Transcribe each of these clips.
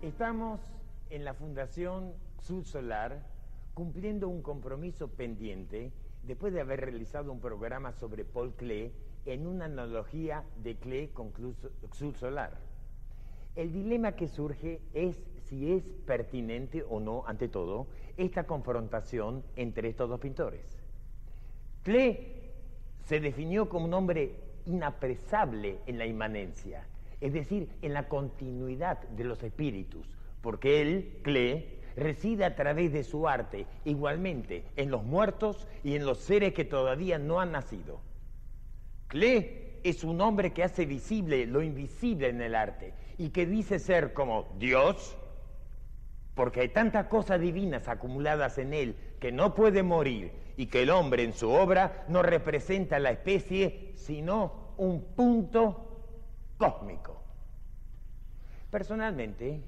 Estamos en la Fundación Xul Solar cumpliendo un compromiso pendiente después de haber realizado un programa sobre Paul Klee en una analogía de Klee con Xul Solar. El dilema que surge es si es pertinente o no, ante todo, esta confrontación entre estos dos pintores. Klee se definió como un hombre inapresable en la inmanencia, es decir, en la continuidad de los espíritus, porque él, Klee, reside a través de su arte, igualmente en los muertos y en los seres que todavía no han nacido. Klee es un hombre que hace visible lo invisible en el arte y que dice ser como Dios, porque hay tantas cosas divinas acumuladas en él que no puede morir y que el hombre en su obra no representa a la especie, sino un punto cósmico. Personalmente,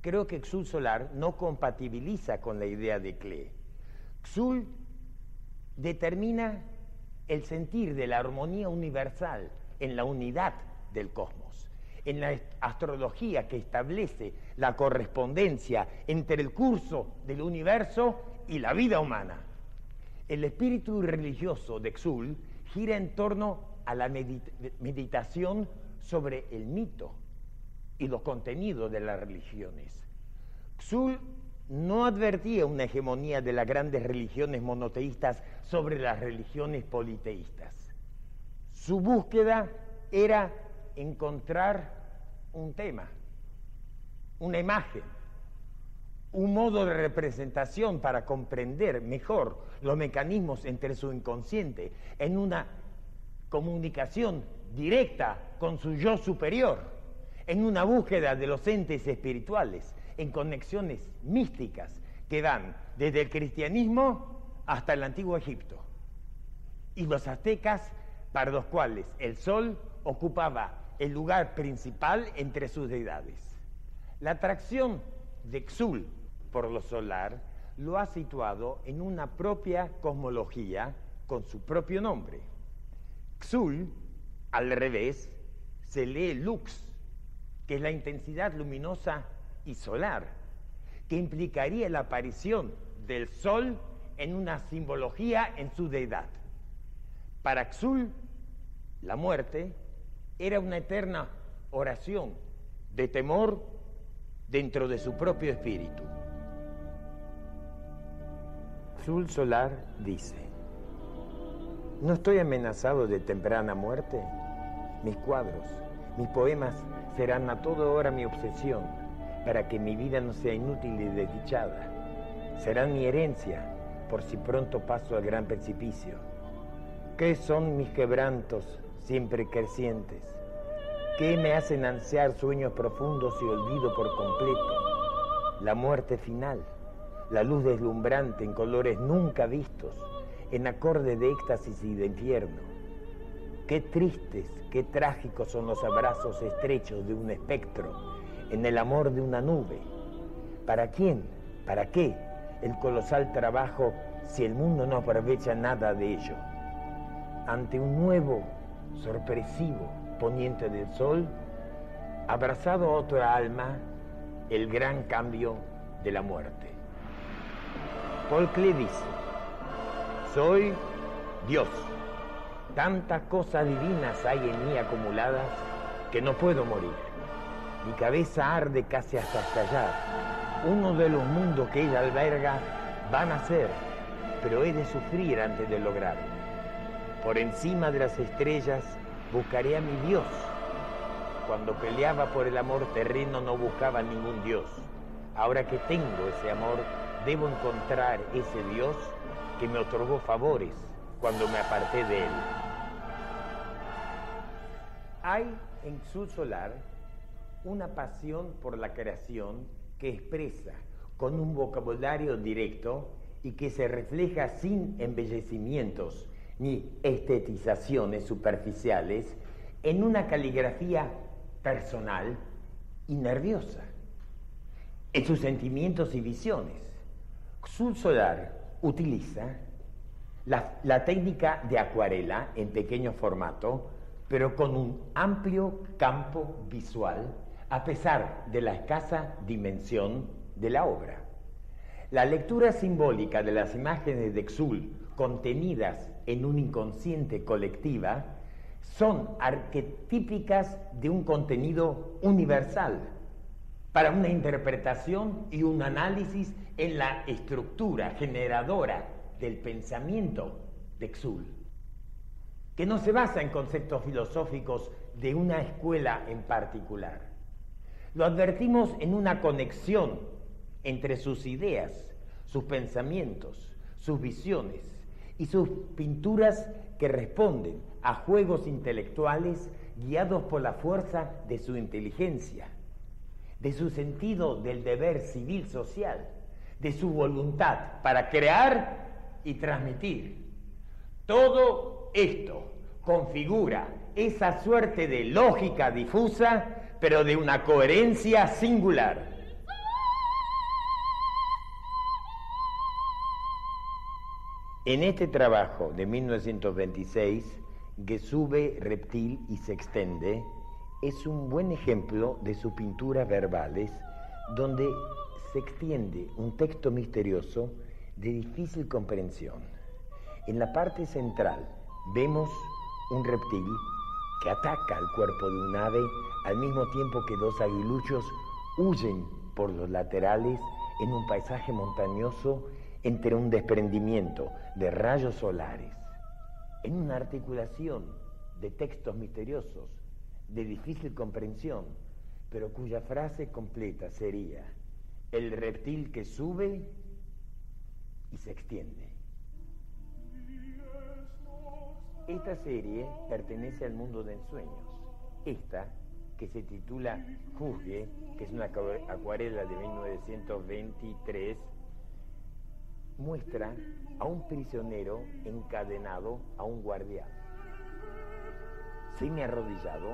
creo que Xul Solar no compatibiliza con la idea de Klee. Xul determina el sentir de la armonía universal en la unidad del cosmos, en la astrología que establece la correspondencia entre el curso del universo y la vida humana. El espíritu religioso de Xul gira en torno a la meditación sobre el mito y los contenidos de las religiones. Xul no advertía una hegemonía de las grandes religiones monoteístas sobre las religiones politeístas. Su búsqueda era encontrar un tema, una imagen, un modo de representación para comprender mejor los mecanismos entre su inconsciente en una comunicación directa con su yo superior, en una búsqueda de los entes espirituales, en conexiones místicas que van desde el cristianismo hasta el antiguo Egipto y los aztecas, para los cuales el sol ocupaba el lugar principal entre sus deidades. La atracción de Xul por lo solar lo ha situado en una propia cosmología con su propio nombre. Xul, al revés, se lee lux, que es la intensidad luminosa y solar, que implicaría la aparición del sol en una simbología en su deidad. Para Xul, la muerte era una eterna oración de temor dentro de su propio espíritu. Xul Solar dice: no estoy amenazado de temprana muerte. Mis cuadros, mis poemas serán a toda hora mi obsesión para que mi vida no sea inútil y desdichada. Serán mi herencia por si pronto paso al gran precipicio. ¿Qué son mis quebrantos siempre crecientes? ¿Qué me hacen ansiar sueños profundos y olvido por completo? La muerte final, la luz deslumbrante en colores nunca vistos, en acorde de éxtasis y de infierno. Qué tristes, qué trágicos son los abrazos estrechos de un espectro, en el amor de una nube. ¿Para quién, para qué el colosal trabajo si el mundo no aprovecha nada de ello? Ante un nuevo, sorpresivo poniente del sol, abrazado a otra alma, el gran cambio de la muerte. Paul Klee dice: soy Dios. Tantas cosas divinas hay en mí acumuladas que no puedo morir. Mi cabeza arde casi hasta estallar. Uno de los mundos que ella alberga va a nacer, pero he de sufrir antes de lograrlo. Por encima de las estrellas buscaré a mi Dios. Cuando peleaba por el amor terreno no buscaba ningún Dios. Ahora que tengo ese amor, debo encontrar ese Dios que me otorgó favores cuando me aparté de él. Hay en Xul Solar una pasión por la creación que expresa con un vocabulario directo y que se refleja sin embellecimientos ni estetizaciones superficiales en una caligrafía personal y nerviosa, en sus sentimientos y visiones. Xul Solar utiliza la técnica de acuarela en pequeño formato, pero con un amplio campo visual, a pesar de la escasa dimensión de la obra. La lectura simbólica de las imágenes de Xul contenidas en un inconsciente colectiva son arquetípicas de un contenido universal para una interpretación y un análisis en la estructura generadora del pensamiento de Xul, que no se basa en conceptos filosóficos de una escuela en particular. Lo advertimos en una conexión entre sus ideas, sus pensamientos, sus visiones y sus pinturas que responden a juegos intelectuales guiados por la fuerza de su inteligencia, de su sentido del deber civil social, de su voluntad para crear y transmitir. Todo esto configura esa suerte de lógica difusa, pero de una coherencia singular. En este trabajo de 1926, que sube, reptil y se extiende, es un buen ejemplo de sus pinturas verbales, donde se extiende un texto misterioso de difícil comprensión. En la parte central vemos un reptil que ataca al cuerpo de un ave, al mismo tiempo que dos aguiluchos huyen por los laterales en un paisaje montañoso entre un desprendimiento de rayos solares, en una articulación de textos misteriosos de difícil comprensión, pero cuya frase completa sería: el reptil que sube y se extiende. Esta serie pertenece al mundo de ensueños. Esta, que se titula Juzgue, que es una acuarela de 1923, muestra a un prisionero encadenado a un guardián, semiarrodillado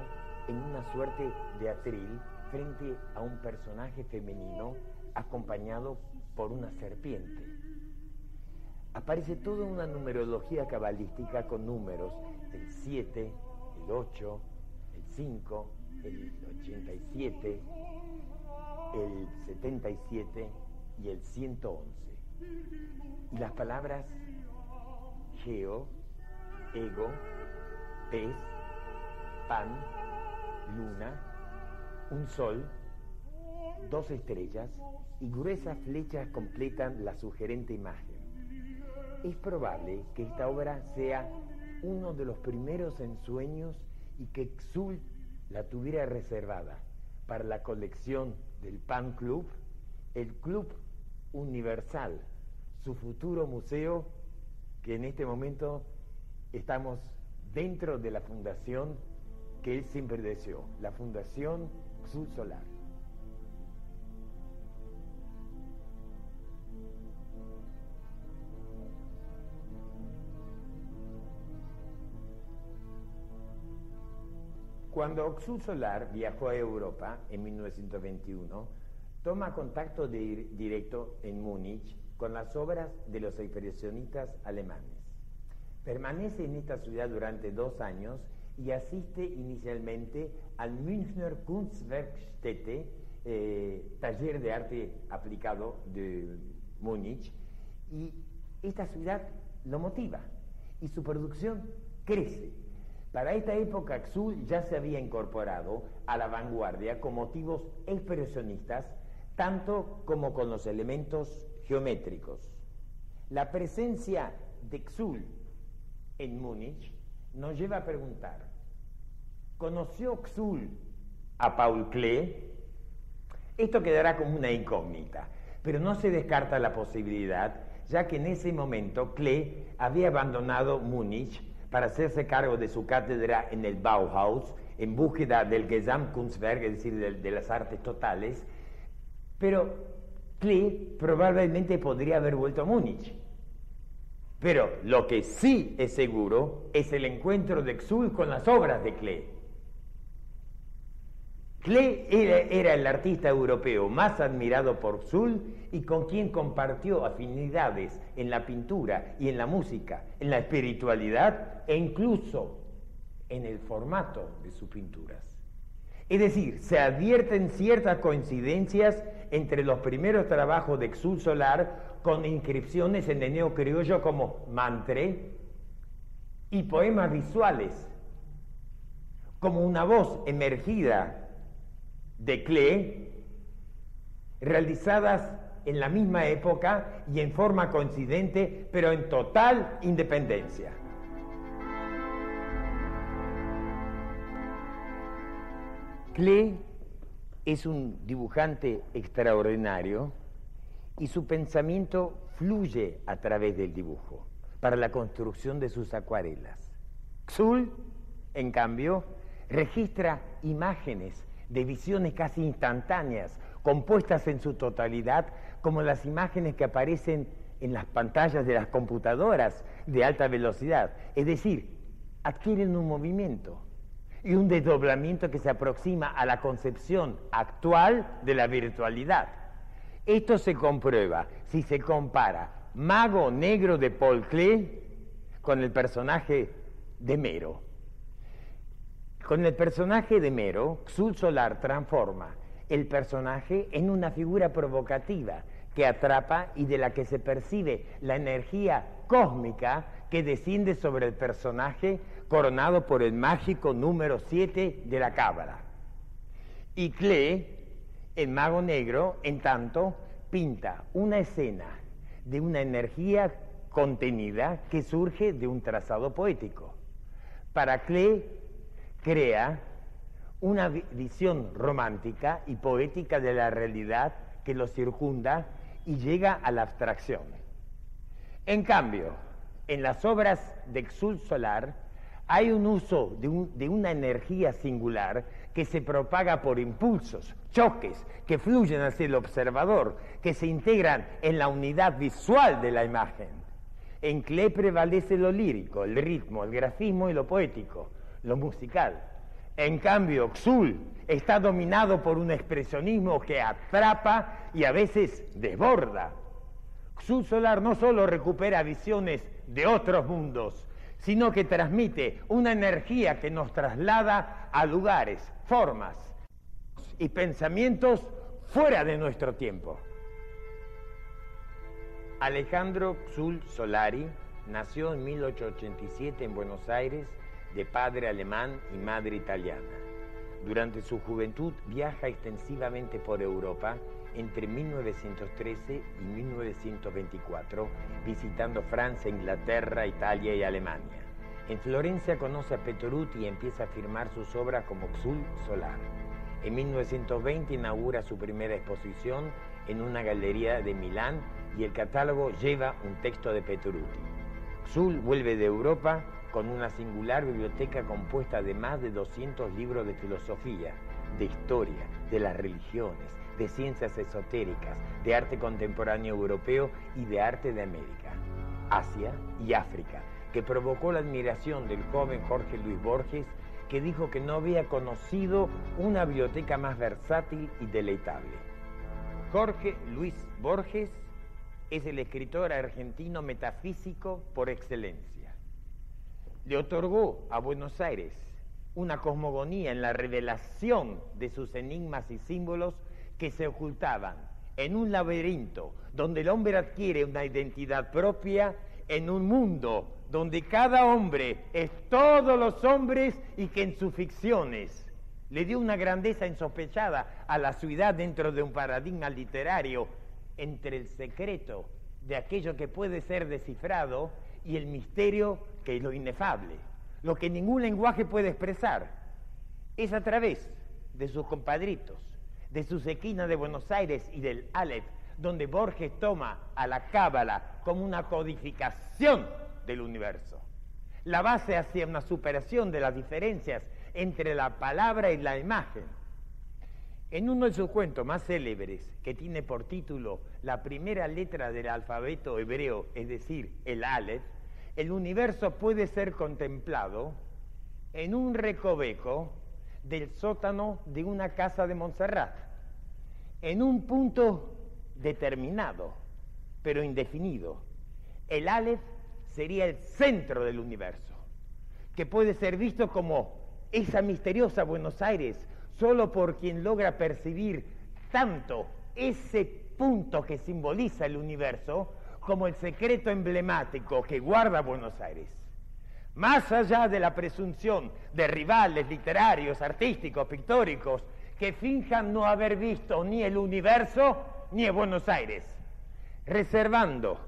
en una suerte de atril frente a un personaje femenino acompañado por una serpiente. Aparece toda una numerología cabalística con números, el 7, el 8, el 5, el 87, el 77 y el 111. Y las palabras geo, ego, pez, pan, luna, un sol, dos estrellas y gruesas flechas completan la sugerente imagen. Es probable que esta obra sea uno de los primeros ensueños y que Xul la tuviera reservada para la colección del Pan Club, el Club Universal, su futuro museo, que en este momento estamos dentro de la fundación que él siempre deseó, la Fundación Xul Solar. Cuando Xul Solar viajó a Europa en 1921, toma contacto directo en Múnich con las obras de los expresionistas alemanes. Permanece en esta ciudad durante 2 años y asiste inicialmente al Münchner Kunstwerkstätte, taller de arte aplicado de Múnich, y esta ciudad lo motiva y su producción crece. Para esta época, Xul ya se había incorporado a la vanguardia con motivos expresionistas, tanto como con los elementos geométricos. La presencia de Xul en Múnich nos lleva a preguntar, ¿conoció Xul a Paul Klee? Esto quedará como una incógnita, pero no se descarta la posibilidad, ya que en ese momento Klee había abandonado Múnich para hacerse cargo de su cátedra en el Bauhaus, en búsqueda del Gesamtkunstwerk, es decir, de las artes totales, pero Klee probablemente podría haber vuelto a Múnich. Pero lo que sí es seguro es el encuentro de Xul con las obras de Klee. Klee era el artista europeo más admirado por Xul y con quien compartió afinidades en la pintura y en la música, en la espiritualidad e incluso en el formato de sus pinturas. Es decir, se advierten ciertas coincidencias entre los primeros trabajos de Xul Solar con inscripciones en el neocriollo como mantré y poemas visuales, como una voz emergida de Klee, realizadas en la misma época y en forma coincidente, pero en total independencia. Klee es un dibujante extraordinario y su pensamiento fluye a través del dibujo para la construcción de sus acuarelas. Xul, en cambio, registra imágenes de visiones casi instantáneas, compuestas en su totalidad, como las imágenes que aparecen en las pantallas de las computadoras de alta velocidad. Es decir, adquieren un movimiento y un desdoblamiento que se aproxima a la concepción actual de la virtualidad. Esto se comprueba si se compara Mago Negro de Paul Klee con el personaje de Mero. Con el personaje de Mero, Xul Solar transforma el personaje en una figura provocativa que atrapa y de la que se percibe la energía cósmica que desciende sobre el personaje coronado por el mágico número 7 de la cábala. Y Klee, el Mago Negro, en tanto, pinta una escena de una energía contenida que surge de un trazado poético. Para Klee, crea una visión romántica y poética de la realidad que lo circunda y llega a la abstracción. En cambio, en las obras de Xul Solar hay un uso de una energía singular que se propaga por impulsos, choques, que fluyen hacia el observador, que se integran en la unidad visual de la imagen. En Klee prevalece lo lírico, el ritmo, el grafismo y lo poético, lo musical. En cambio, Xul está dominado por un expresionismo que atrapa y a veces desborda. Xul Solar no solo recupera visiones de otros mundos, sino que transmite una energía que nos traslada a lugares, formas y pensamientos fuera de nuestro tiempo. Alejandro Xul Solari nació en 1887 en Buenos Aires, de padre alemán y madre italiana. Durante su juventud viaja extensivamente por Europa entre 1913 y 1924, visitando Francia, Inglaterra, Italia y Alemania. En Florencia conoce a Pettoruti y empieza a firmar sus obras como Xul Solar. En 1920 inaugura su primera exposición en una galería de Milán y el catálogo lleva un texto de Pettoruti. Xul vuelve de Europa con una singular biblioteca compuesta de más de 200 libros de filosofía, de historia, de las religiones, de ciencias esotéricas, de arte contemporáneo europeo y de arte de América, Asia y África, que provocó la admiración del joven Jorge Luis Borges, que dijo que no había conocido una biblioteca más versátil y deleitable. Jorge Luis Borges es el escritor argentino metafísico por excelencia. Le otorgó a Buenos Aires una cosmogonía en la revelación de sus enigmas y símbolos que se ocultaban en un laberinto donde el hombre adquiere una identidad propia, en un mundo donde cada hombre es todos los hombres y que en sus ficciones le dio una grandeza insospechada a la ciudad dentro de un paradigma literario entre el secreto de aquello que puede ser descifrado y el misterio que es lo inefable, lo que ningún lenguaje puede expresar, es a través de sus compadritos, de sus esquinas de Buenos Aires y del Aleph, donde Borges toma a la cábala como una codificación del universo, la base hacia una superación de las diferencias entre la palabra y la imagen. En uno de sus cuentos más célebres, que tiene por título la primera letra del alfabeto hebreo, es decir, el Aleph, el universo puede ser contemplado en un recoveco del sótano de una casa de Montserrat, en un punto determinado, pero indefinido. El Aleph sería el centro del universo, que puede ser visto como esa misteriosa Buenos Aires, solo por quien logra percibir tanto ese punto que simboliza el universo, como el secreto emblemático que guarda Buenos Aires. Más allá de la presunción de rivales literarios, artísticos, pictóricos, que finjan no haber visto ni el universo ni a Buenos Aires, reservando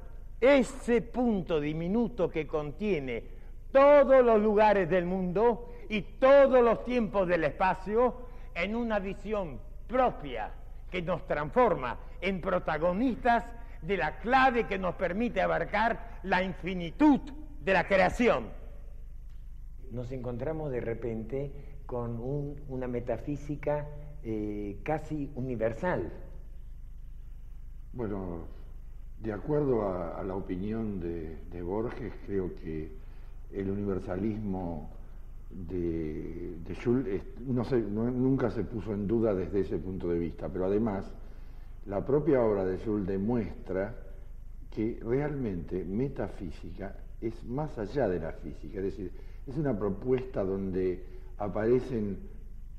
ese punto diminuto que contiene todos los lugares del mundo y todos los tiempos del espacio en una visión propia que nos transforma en protagonistas de la clave que nos permite abarcar la infinitud de la creación. Nos encontramos de repente con una metafísica casi universal. Bueno, de acuerdo a la opinión de Borges, creo que el universalismo de Xul nunca se puso en duda desde ese punto de vista, pero además la propia obra de Xul demuestra que realmente metafísica es más allá de la física, es decir, es una propuesta donde aparecen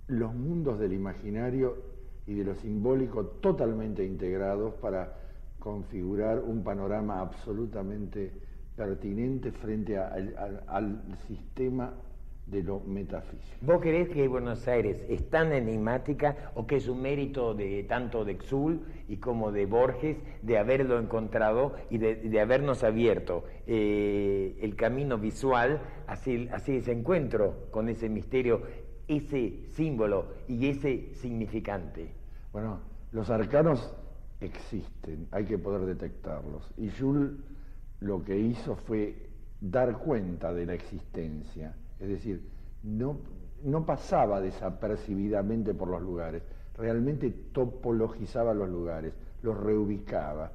los mundos del imaginario y de lo simbólico totalmente integrados para configurar un panorama absolutamente pertinente frente al sistema de lo metafísico. ¿Vos creés que Buenos Aires es tan enigmática o que es un mérito de tanto de Xul y como de Borges de haberlo encontrado y de habernos abierto el camino visual hacia ese encuentro con ese misterio, ese símbolo y ese significante? Bueno, los arcanos existen, hay que poder detectarlos. Y Xul lo que hizo fue dar cuenta de la existencia, es decir, no pasaba desapercibidamente por los lugares, realmente topologizaba los lugares, los reubicaba,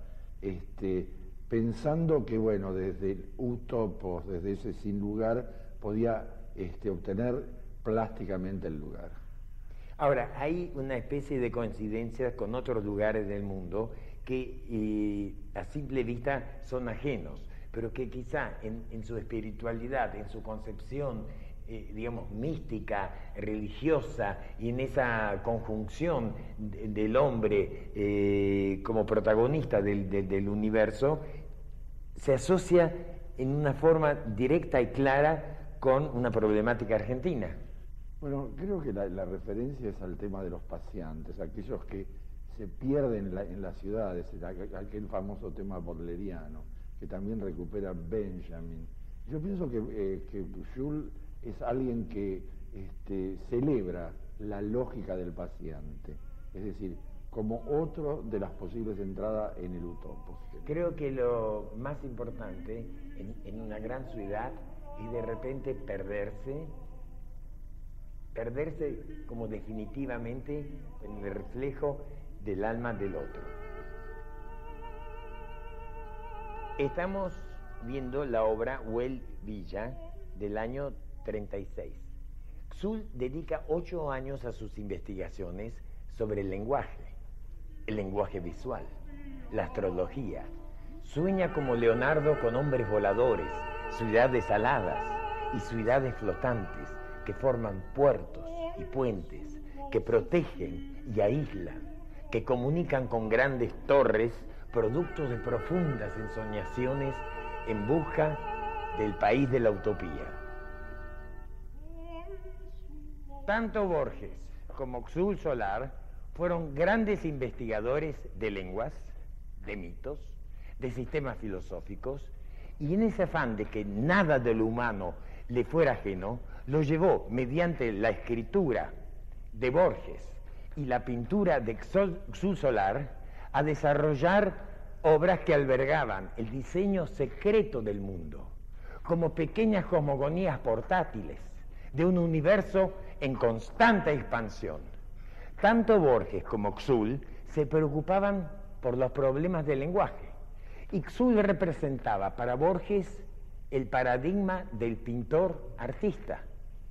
pensando que, bueno, desde el Utopos, desde ese sin lugar, podía obtener plásticamente el lugar. Ahora, hay una especie de coincidencias con otros lugares del mundo que a simple vista son ajenos, pero que quizá en su espiritualidad, en su concepción, digamos, mística, religiosa, y en esa conjunción del hombre como protagonista del universo, se asocia en una forma directa y clara con una problemática argentina. Bueno, creo que la referencia es al tema de los paseantes, aquellos que se pierden en las ciudades, aquel famoso tema borleriano, que también recupera Benjamin. Yo pienso que Xul es alguien que celebra la lógica del paseante, es decir, como otro de las posibles entradas en el Utopos. Creo que lo más importante en una gran ciudad es de repente perderse como definitivamente en el reflejo del alma del otro. Estamos viendo la obra Huel Villa del año 36. Xul dedica 8 años a sus investigaciones sobre el lenguaje visual, la astrología. Sueña como Leonardo con hombres voladores, ciudades aladas y ciudades flotantes, que forman puertos y puentes, que protegen y aíslan, que comunican con grandes torres, productos de profundas ensoñaciones en busca del país de la utopía. Tanto Borges como Xul Solar fueron grandes investigadores de lenguas, de mitos, de sistemas filosóficos Y en ese afán de que nada de lo humano le fuera ajeno, lo llevó mediante la escritura de Borges y la pintura de Xul Solar a desarrollar obras que albergaban el diseño secreto del mundo, como pequeñas cosmogonías portátiles de un universo en constante expansión. Tanto Borges como Xul se preocupaban por los problemas del lenguaje, y Xul representaba para Borges el paradigma del pintor artista,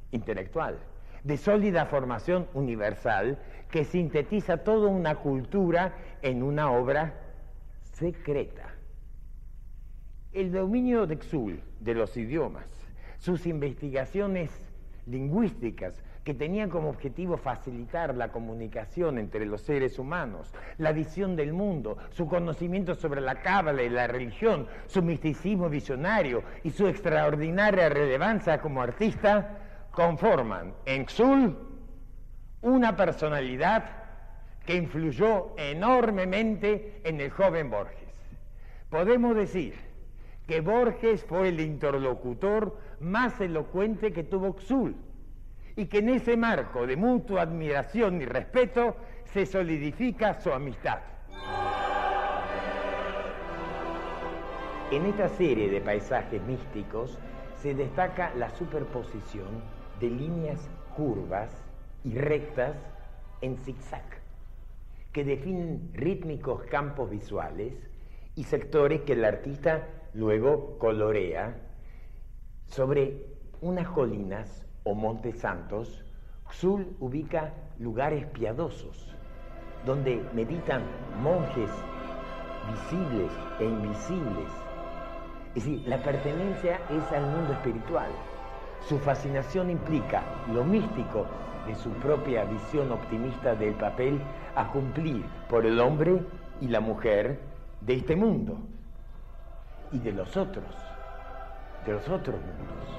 intelectual, de sólida formación universal, que sintetiza toda una cultura en una obra secreta. El dominio de Xul de los idiomas, sus investigaciones lingüísticas, que tenían como objetivo facilitar la comunicación entre los seres humanos, la visión del mundo, su conocimiento sobre la cábala y la religión, su misticismo visionario y su extraordinaria relevancia como artista, conforman en Xul una personalidad que influyó enormemente en el joven Borges. Podemos decir que Borges fue el interlocutor más elocuente que tuvo Xul, y que en ese marco de mutua admiración y respeto se solidifica su amistad. En esta serie de paisajes místicos se destaca la superposición de líneas curvas y rectas en zigzag, que definen rítmicos campos visuales y sectores que el artista luego colorea sobre unas colinas o Montes Santos. Xul ubica lugares piadosos, donde meditan monjes visibles e invisibles. Es decir, la pertenencia es al mundo espiritual. Su fascinación implica lo místico de su propia visión optimista del papel a cumplir por el hombre y la mujer de este mundo y de los otros mundos.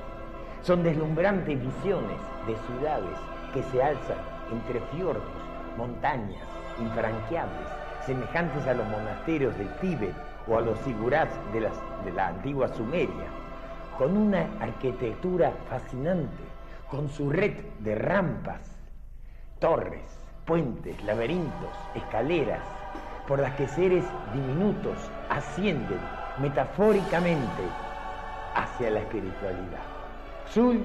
Son deslumbrantes visiones de ciudades que se alzan entre fiordos, montañas infranqueables, semejantes a los monasterios del Tíbet o a los zigurats de la antigua Sumeria, con una arquitectura fascinante, con su red de rampas, torres, puentes, laberintos, escaleras, por las que seres diminutos ascienden metafóricamente hacia la espiritualidad. Xul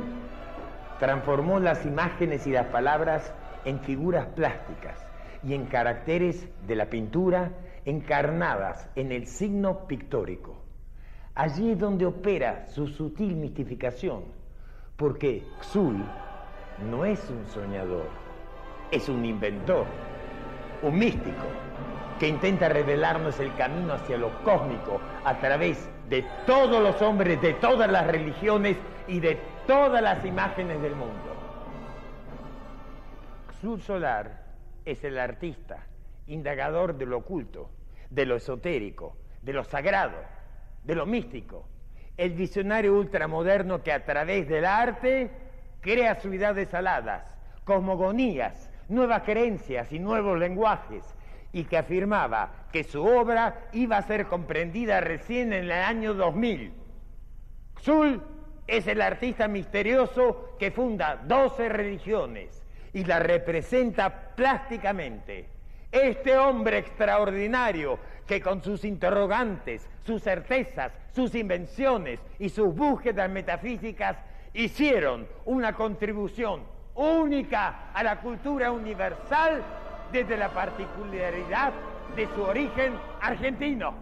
transformó las imágenes y las palabras en figuras plásticas y en caracteres de la pintura encarnadas en el signo pictórico. Allí es donde opera su sutil mistificación, porque Xul no es un soñador, es un inventor, un místico, que intenta revelarnos el camino hacia lo cósmico a través de todos los hombres, de todas las religiones y de todas las imágenes del mundo. Xul Solar es el artista, indagador de lo oculto, de lo esotérico, de lo sagrado, de lo místico, el visionario ultramoderno que a través del arte crea ciudades aladas, cosmogonías, nuevas creencias y nuevos lenguajes, y que afirmaba que su obra iba a ser comprendida recién en el año 2000. Xul es el artista misterioso que funda 12 religiones y la representa plásticamente. Este hombre extraordinario que con sus interrogantes, sus certezas, sus invenciones y sus búsquedas metafísicas hicieron una contribución única a la cultura universal desde la particularidad de su origen argentino.